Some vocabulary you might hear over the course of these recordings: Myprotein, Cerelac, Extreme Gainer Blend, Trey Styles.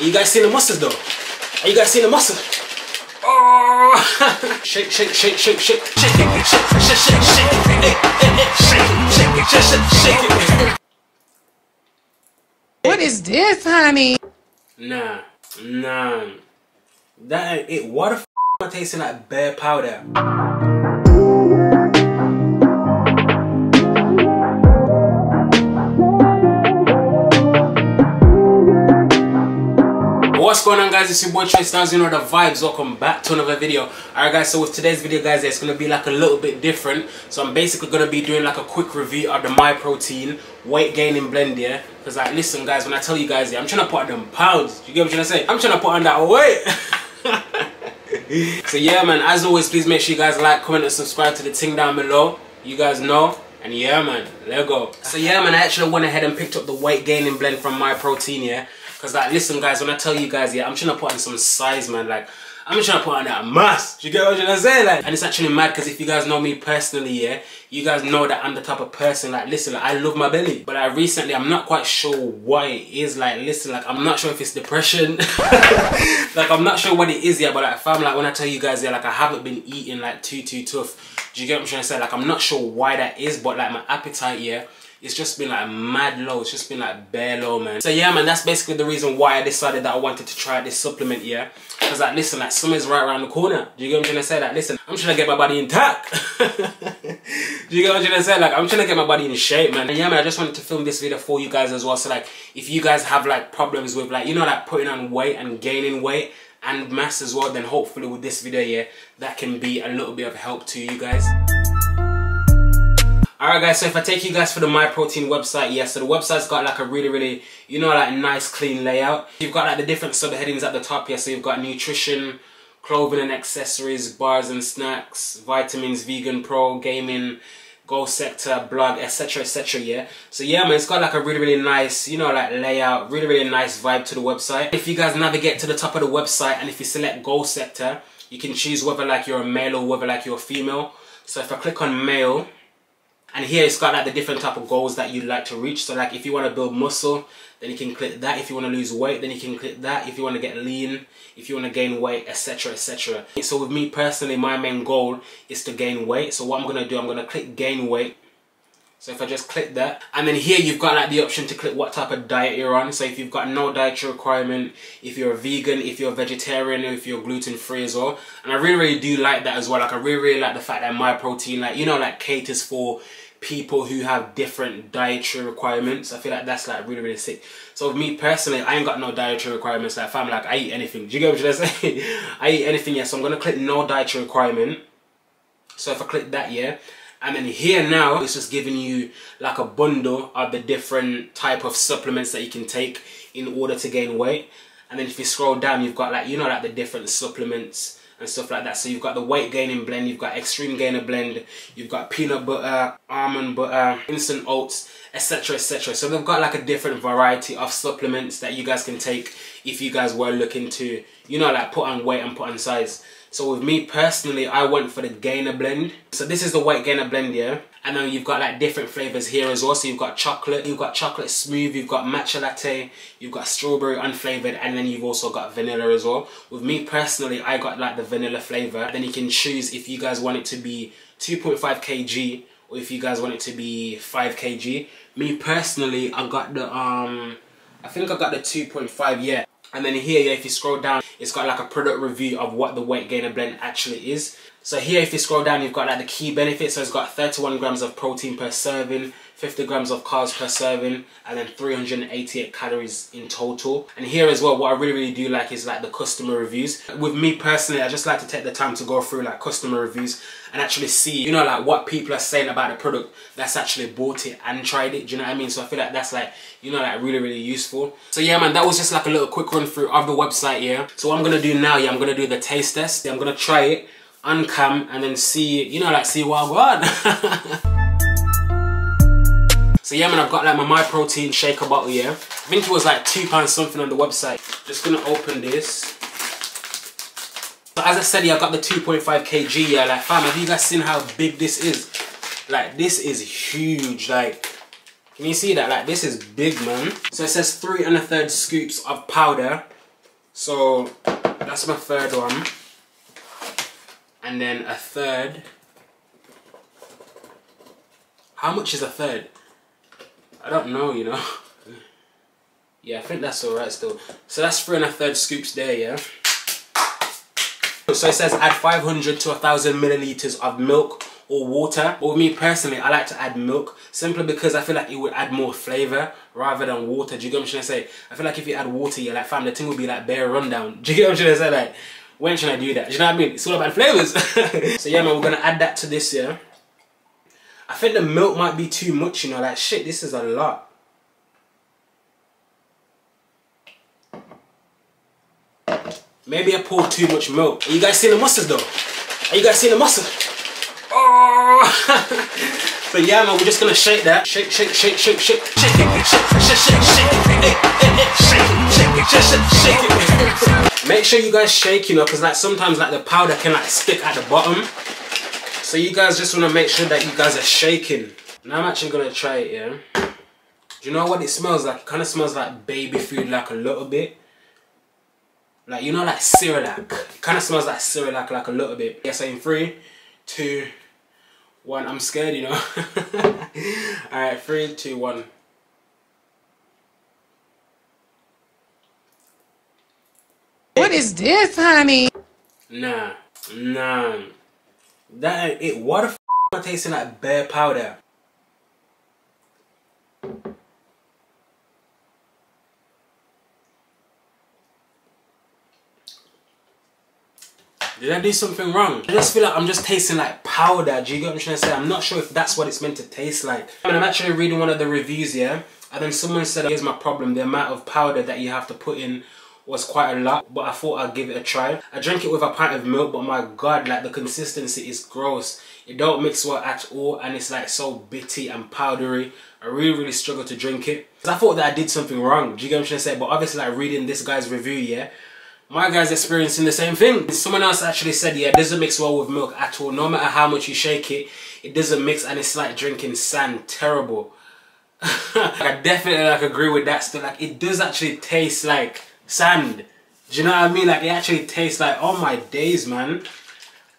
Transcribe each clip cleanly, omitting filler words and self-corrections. Are you guys seeing the muscles though? Are you guys seeing the muscles? Oh! Shake, shake, shake, shake, shake. Shake it, shake, shake, shake, shake. Hey, hey, hey. Shake it, shake it, shake, shake, shake it. What is this, honey? Nah, nah. That ain't it. What the f am I tasting like bear powder? What's going on, guys? It's your boy Trey Styles. You know the vibes. Welcome back to another video. Alright guys, so with today's video, guys, it's going to be like a little bit different. So I'm basically going to be doing like a quick review of the Myprotein weight gaining blend, yeah? Because like, listen guys, when I tell you guys, yeah, I'm trying to put on them pounds. You get what I'm trying to say? I'm trying to put on that weight. So yeah man, as always, please make sure you guys like, comment and subscribe to the thing down below. You guys know. And yeah man, let's go. So yeah man, I actually went ahead and picked up the weight gaining blend from Myprotein, yeah? Cause like, listen guys, when I tell you guys, yeah, I'm trying to put on some size, man. Like, I'm just trying to put on that mass. Do you get what I'm trying to say? Like, and it's actually mad, cause if you guys know me personally, yeah, you guys know that I'm the type of person, like, listen, like, I love my belly. But like, recently, I'm not quite sure what it is. Like, listen, like, I'm not sure if it's depression. Like, I'm not sure what it is, yeah. But like, fam, like, when I tell you guys, yeah, like, I haven't been eating like too tough. Do you get what I'm trying to say? Like, I'm not sure why that is, but like, my appetite, yeah, it's just been like mad low. It's just been like bare low, man. So yeah, man, that's basically the reason why I decided that I wanted to try this supplement, yeah? Because like, listen, like, summer's right around the corner. Do you get what I'm trying to say? Like, listen, I'm trying to get my body intact. Do you get what I'm trying to say? Like, I'm trying to get my body in shape, man. And yeah, man, I just wanted to film this video for you guys as well. So like, if you guys have like problems with like, you know, like putting on weight and gaining weight and mass as well, then hopefully with this video, yeah, that can be a little bit of help to you guys. Alright guys, so if I take you guys for the Myprotein website, yeah, so the website's got like a really, you know, like nice clean layout. You've got like the different subheadings at the top, yeah, so you've got nutrition, clothing and accessories, bars and snacks, vitamins, vegan pro, gaming, goal sector, blog, etc, etc, yeah. So yeah man, it's got like a really nice, you know, like layout, really nice vibe to the website. If you guys navigate to the top of the website and if you select goal sector, you can choose whether like you're a male or whether like you're a female. So if I click on male, and here it's got like the different type of goals that you'd like to reach. So like if you want to build muscle, then you can click that. If you want to lose weight, then you can click that. If you want to get lean, if you want to gain weight, etc, etc. So with me personally, my main goal is to gain weight. So what I'm going to do, I'm going to click gain weight. So if I just click that, and then here you've got like the option to click what type of diet you're on. So if you've got no dietary requirement, if you're a vegan, if you're a vegetarian, or if you're gluten free as well. And I really do like that as well. Like I really like the fact that Myprotein, like, you know, like caters for people who have different dietary requirements. I feel like that's like really sick. So with me personally, I ain't got no dietary requirements. Like fam, like I eat anything. Do you get what I'm saying? I eat anything, yeah. So I'm gonna click no dietary requirement. So if I click that, yeah. And then here now, it's just giving you like a bundle of the different type of supplements that you can take in order to gain weight. And then if you scroll down, you've got like, you know, like the different supplements and stuff like that. So you've got the weight gaining blend, you've got extreme gainer blend, you've got peanut butter, almond butter, instant oats, etc, etc. So they've got like a different variety of supplements that you guys can take if you guys were looking to, you know, like put on weight and put on size. So with me personally, I went for the gainer blend. So this is the white gainer blend, yeah. And then you've got like different flavors here as well. So you've got chocolate smooth, you've got matcha latte, you've got strawberry unflavored, and then you've also got vanilla as well. With me personally, I got like the vanilla flavor. Then you can choose if you guys want it to be 2.5 kg or if you guys want it to be 5 kg. Me personally, I got the, I think I got the 2.5, yeah. And then here, yeah, if you scroll down, it's got like a product review of what the weight gainer blend actually is. So here, if you scroll down, you've got like the key benefits. So it's got 31 grams of protein per serving, 50 grams of carbs per serving, and then 388 calories in total. And here as well, what I really do like is like the customer reviews. With me personally, I just like to take the time to go through like customer reviews and actually see, you know, like what people are saying about the product that's actually bought it and tried it. Do you know what I mean? So I feel like that's like, you know, like really useful. So yeah, man, that was just like a little quick run through of the website, yeah. So what I'm gonna do now, yeah, I'm gonna do the taste test. Yeah, I'm gonna try it on cam and then see, you know, like see what I want. So yeah man, I've got like my Myprotein shaker bottle, yeah. I think it was like £2 something on the website. Just gonna open this. So as I said, yeah, I got the 2.5 kg, yeah. Like fam, have you guys seen how big this is? Like this is huge, like, can you see that? Like this is big, man. So it says 3 1/3 scoops of powder So that's my third one. And then a third. How much is a third? I don't know, you know. Yeah, I think that's alright still. So that's 3 1/3 scoops there, yeah? So it says add 500 to 1,000 milliliters of milk or water. But with me personally, I like to add milk simply because I feel like it would add more flavour rather than water. Do you get what I'm trying to say? I feel like if you add water, you're like, fam, the thing will be like bare rundown. Do you get what I'm trying to say? Like, when should I do that? Do you know what I mean? It's all about flavours. So yeah, man, we're going to add that to this, yeah? I think the milk might be too much, you know? Like, shit, this is a lot. Maybe I poured too much milk. Are you guys seeing the muscles though? Are you guys seeing the muscle? Oh! But yeah, man, we're just gonna shake that. Shake, shake, shake, shake, shake, shake it, shake, shake, shake, shake it, shake it, shake it, shake it, shake it. Make sure you guys shake, you know, because like sometimes like the powder can like stick at the bottom. So you guys just wanna make sure that you guys are shaking. Now I'm actually gonna try it, yeah. Do you know what it smells like? It kind of smells like baby food, like a little bit. Like, you know, like Cerelac. It kind of smells like Cerelac, like a little bit. Yeah, so in 3, 2, 1. I'm scared, you know. Alright, 3, 2, 1. What is this, honey? Nah, nah. That ain't it. What the f am I tasting like bear powder? Did I do something wrong? I just feel like I'm just tasting like powder. Do you get what I'm trying to say? I'm not sure if that's what it's meant to taste like. I mean, I'm actually reading one of the reviews here, and then someone said, here's my problem, the amount of powder that you have to put in was quite a lot, but I thought I'd give it a try. I drank it with a pint of milk, but my god, like the consistency is gross. It don't mix well at all, and it's like so bitty and powdery. I really, really struggled to drink it. I thought that I did something wrong. Do you get what I'm trying to say? But obviously, like reading this guy's review, yeah, my guy's experiencing the same thing. Someone else actually said, yeah, it doesn't mix well with milk at all. No matter how much you shake it, it doesn't mix, and it's like drinking sand. Terrible. Like, I definitely like agree with that still. Like, it does actually taste like sand. Do you know what I mean? Like, it actually tastes like, oh my days, man.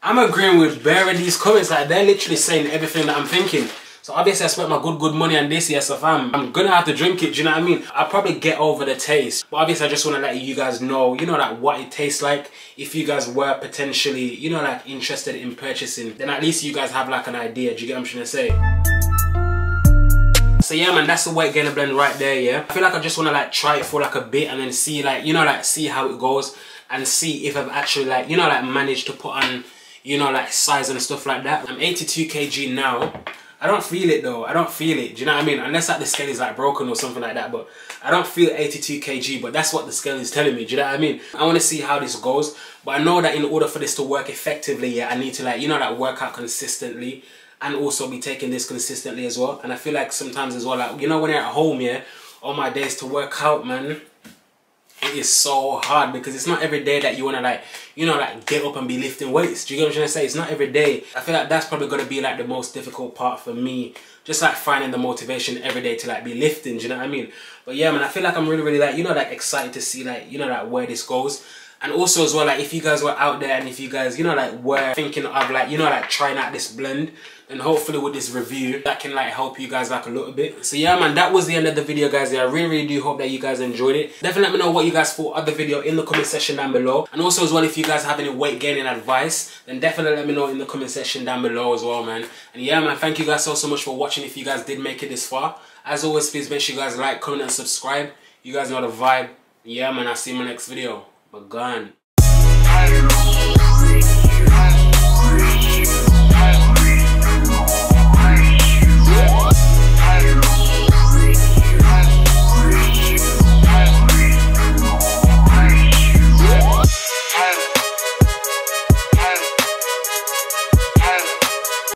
I'm agreeing with Bear in these comments. Like, they're literally saying everything that I'm thinking. So obviously I spent my good money on this, yes, if I'm gonna have to drink it, do you know what I mean? I'll probably get over the taste. But obviously I just wanna let you guys know, you know, like what it tastes like. If you guys were potentially, you know, like interested in purchasing, then at least you guys have like an idea, do you get what I'm trying to say? So yeah, man, that's the white Gator blend right there, yeah? I feel like I just wanna like try it for like a bit and then see like, you know, like see how it goes and see if I've actually like, you know, like managed to put on, you know, like size and stuff like that. I'm 82 kg now. I don't feel it though, I don't feel it, do you know what I mean? Unless like the scale is like broken or something like that, but I don't feel 82 kg, but that's what the scale is telling me, do you know what I mean? I want to see how this goes, but I know that in order for this to work effectively, yeah, I need to like, you know, like work out consistently and also be taking this consistently as well. And I feel like sometimes as well, like, you know, when you're at home, yeah, all my days to work out, man, it is so hard because it's not every day that you want to like, you know, like get up and be lifting weights. Do you get what I'm trying to say? It's not every day. I feel like that's probably going to be like the most difficult part for me. Just like finding the motivation every day to like be lifting. Do you know what I mean? But yeah, man, I feel like I'm really, really like, you know, like excited to see like, you know, like where this goes. And also as well, like if you guys were out there and if you guys, you know, like were thinking of like, you know, like trying out this blend, and hopefully with this review, that can like help you guys like a little bit. So yeah, man, that was the end of the video, guys. Yeah, I really, really do hope that you guys enjoyed it. Definitely let me know what you guys thought of the video in the comment section down below. And also as well, if you guys have any weight gaining advice, then definitely let me know in the comment section down below as well, man. And yeah, man, thank you guys so, so much for watching if you guys did make it this far. As always, please make sure you guys like, comment, and subscribe. You guys know the vibe. Yeah, man, I'll see you in my next video. But gone.